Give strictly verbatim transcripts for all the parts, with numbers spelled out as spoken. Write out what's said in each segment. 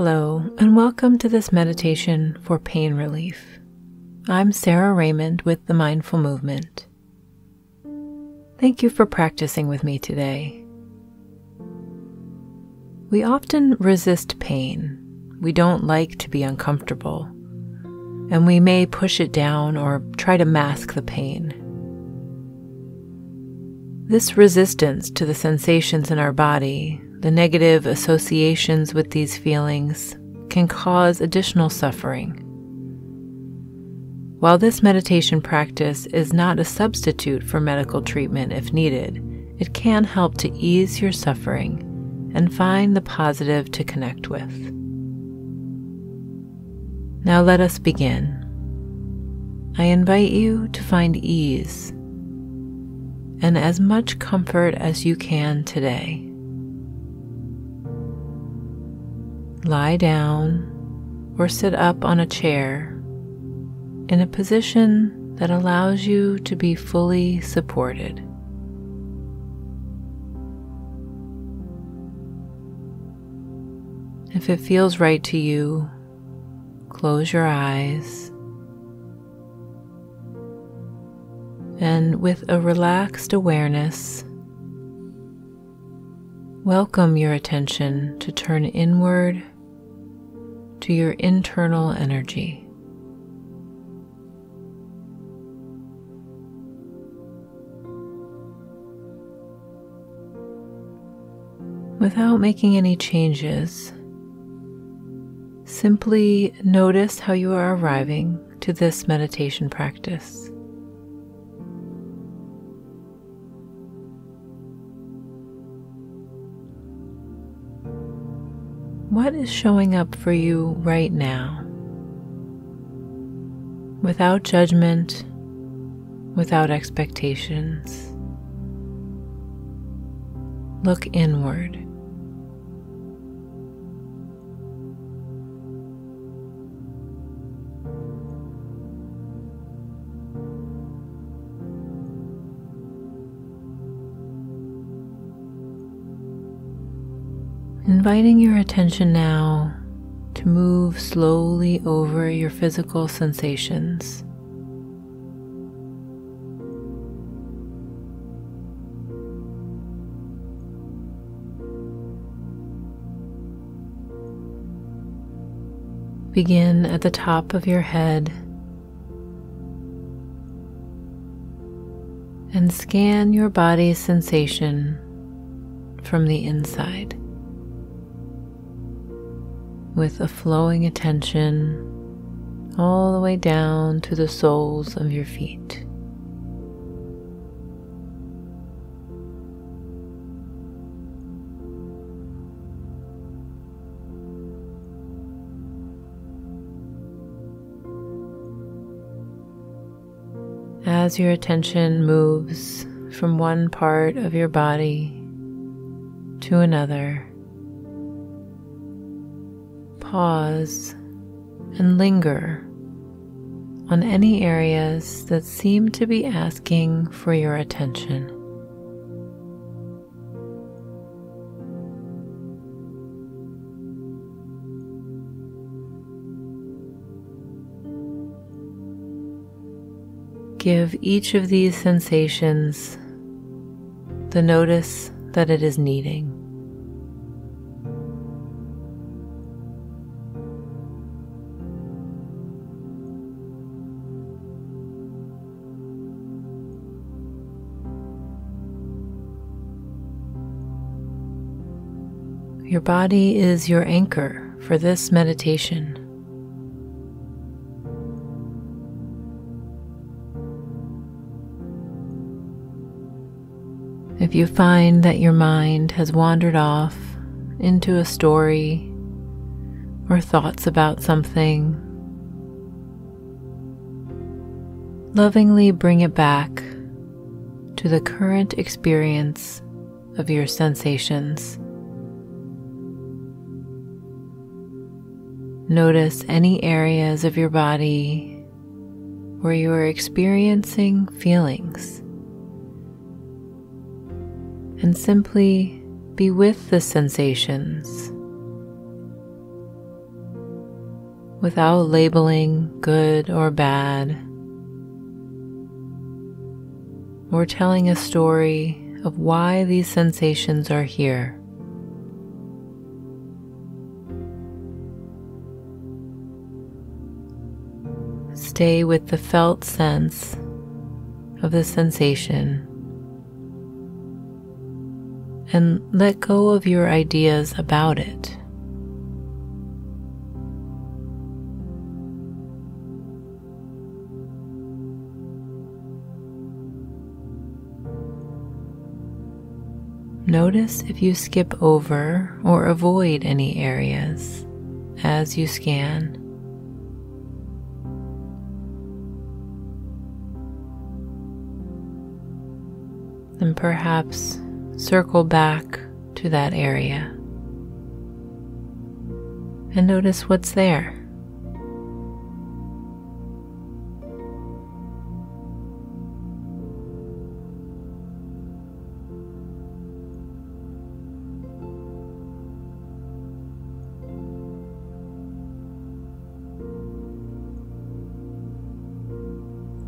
Hello, and welcome to this meditation for pain relief. I'm Sarah Raymond with The Mindful Movement. Thank you for practicing with me today. We often resist pain. We don't like to be uncomfortable, and we may push it down or try to mask the pain. This resistance to the sensations in our body, the negative associations with these feelings, can cause additional suffering. While this meditation practice is not a substitute for medical treatment if needed, it can help to ease your suffering and find the positive to connect with. Now let us begin. I invite you to find ease and as much comfort as you can today. Lie down or sit up on a chair in a position that allows you to be fully supported. If it feels right to you, close your eyes, and with a relaxed awareness, welcome your attention to turn inward to your internal energy. Without making any changes, simply notice how you are arriving to this meditation practice. What is showing up for you right now? Without judgment, without expectations. Look inward. Inviting your attention now to move slowly over your physical sensations. Begin at the top of your head and scan your body's sensation from the inside, with a flowing attention all the way down to the soles of your feet. As your attention moves from one part of your body to another, pause and linger on any areas that seem to be asking for your attention. Give each of these sensations the notice that it is needing. Your body is your anchor for this meditation. If you find that your mind has wandered off into a story or thoughts about something, lovingly bring it back to the current experience of your sensations. Notice any areas of your body where you are experiencing feelings, and simply be with the sensations, without labeling good or bad, or telling a story of why these sensations are here. Stay with the felt sense of the sensation and let go of your ideas about it. Notice if you skip over or avoid any areas as you scan. And perhaps circle back to that area and notice what's there.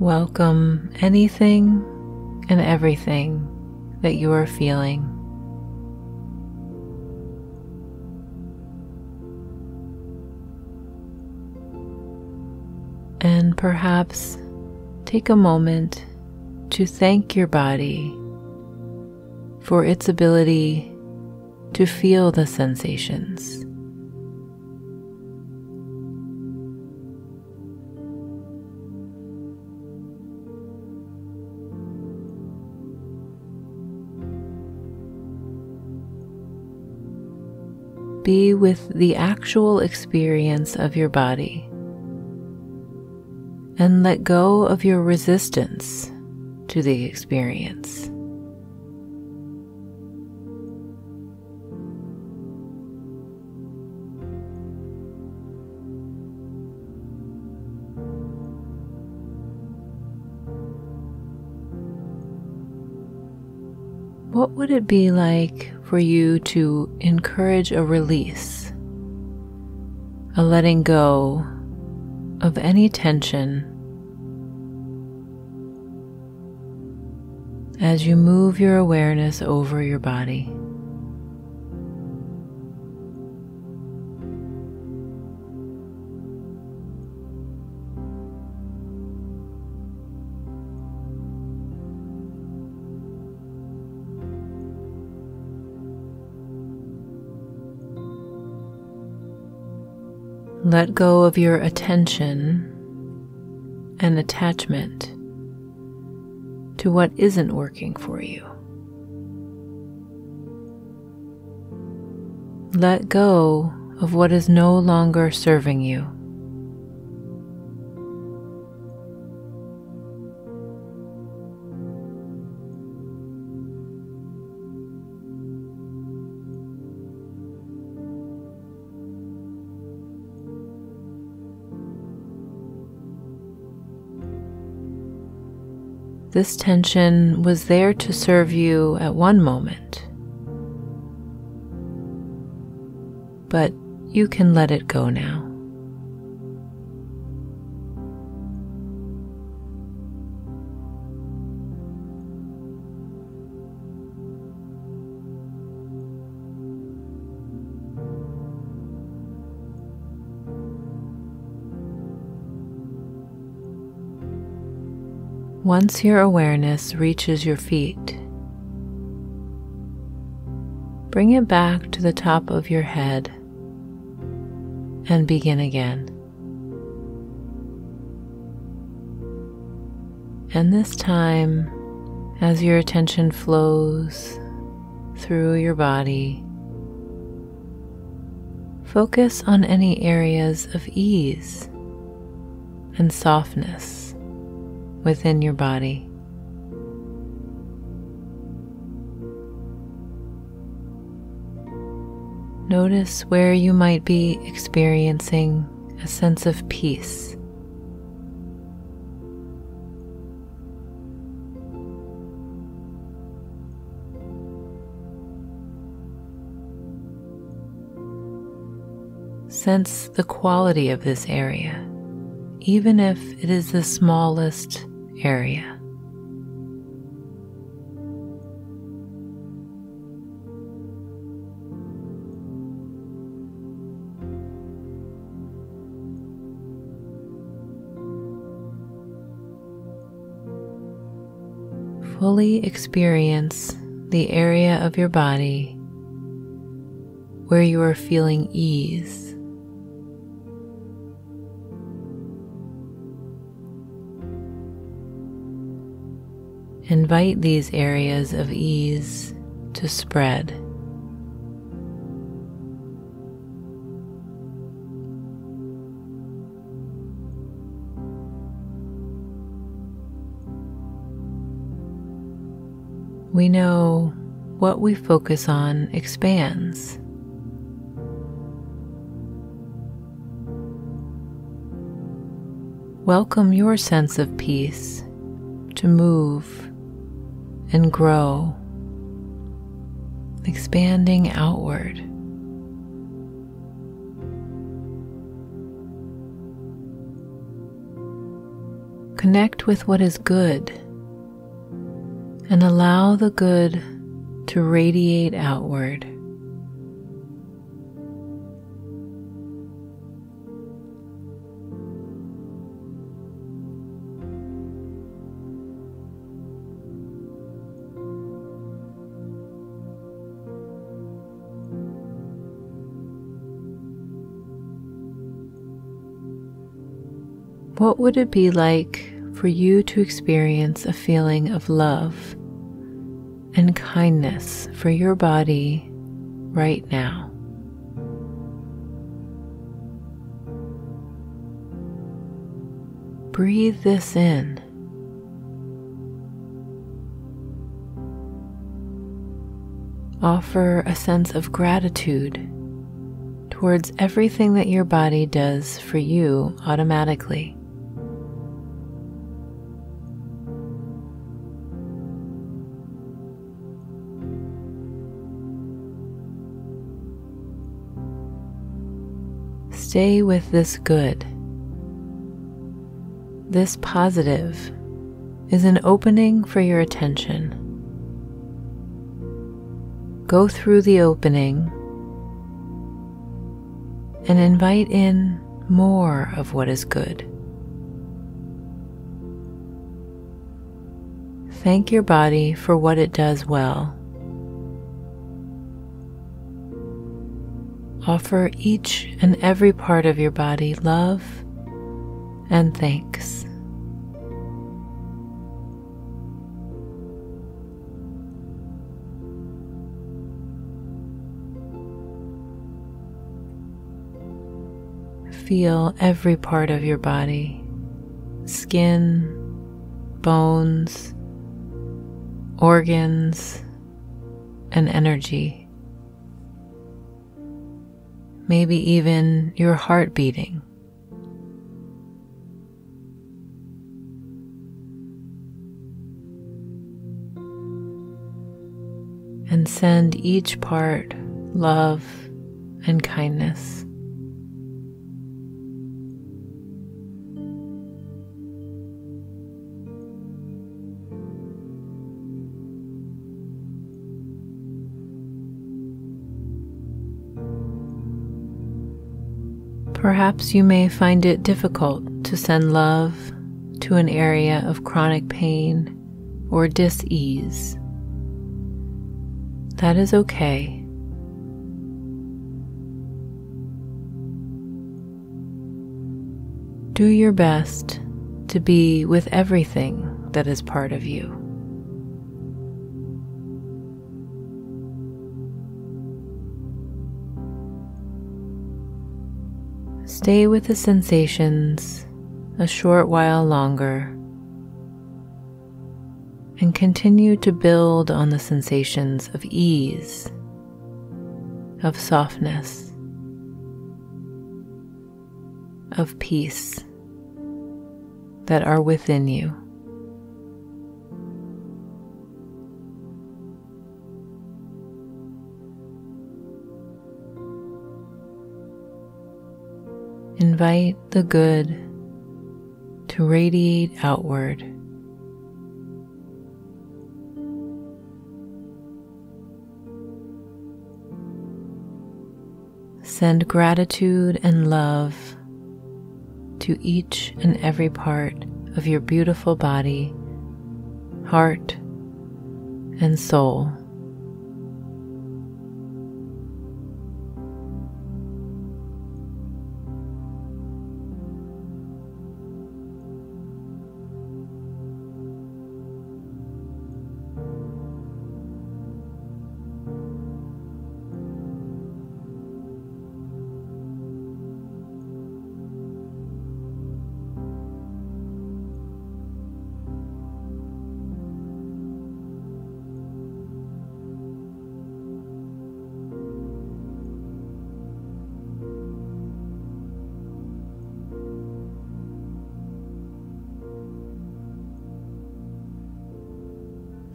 Welcome anything and everything that you are feeling. And perhaps take a moment to thank your body for its ability to feel the sensations. Be with the actual experience of your body and let go of your resistance to the experience. What would it be like for you to encourage a release, a letting go of any tension as you move your awareness over your body? Let go of your attention and attachment to what isn't working for you. Let go of what is no longer serving you. This tension was there to serve you at one moment, but you can let it go now. Once your awareness reaches your feet, bring it back to the top of your head and begin again. And this time, as your attention flows through your body, focus on any areas of ease and softness within your body. Notice where you might be experiencing a sense of peace. Sense the quality of this area, even if it is the smallest area. Fully experience the area of your body where you are feeling ease. Invite these areas of ease to spread. We know what we focus on expands. Welcome your sense of peace to move and grow, expanding outward. Connect with what is good and allow the good to radiate outward. What would it be like for you to experience a feeling of love and kindness for your body right now? Breathe this in. Offer a sense of gratitude towards everything that your body does for you automatically. Stay with this good. This positive is an opening for your attention. Go through the opening and invite in more of what is good. Thank your body for what it does well. Offer each and every part of your body love and thanks. Feel every part of your body, skin, bones, organs, and energy. Maybe even your heart beating. And send each part love and kindness. Perhaps you may find it difficult to send love to an area of chronic pain or dis-ease. That is okay. Do your best to be with everything that is part of you. Stay with the sensations a short while longer and continue to build on the sensations of ease, of softness, of peace that are within you. invite the good to radiate outward. Send gratitude and love to each and every part of your beautiful body, heart, and soul.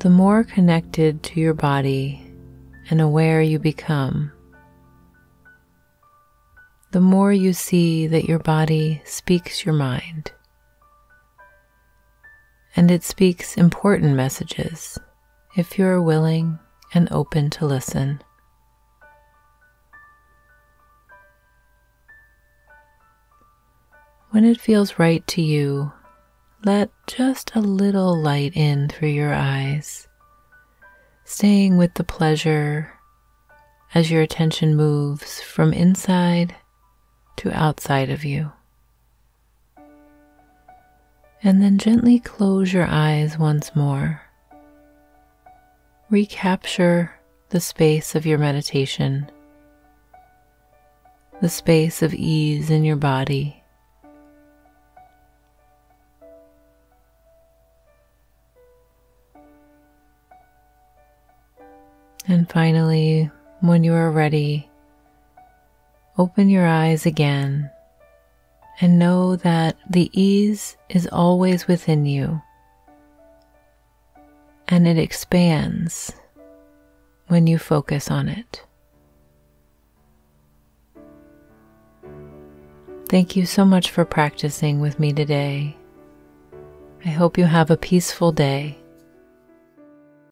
The more connected to your body and aware you become, the more you see that your body speaks your mind, and it speaks important messages if you are willing and open to listen. When it feels right to you, let just a little light in through your eyes, staying with the pleasure as your attention moves from inside to outside of you. And then gently close your eyes once more. Recapture the space of your meditation, the space of ease in your body. And finally, when you are ready, open your eyes again and know that the ease is always within you, and it expands when you focus on it. Thank you so much for practicing with me today. I hope you have a peaceful day.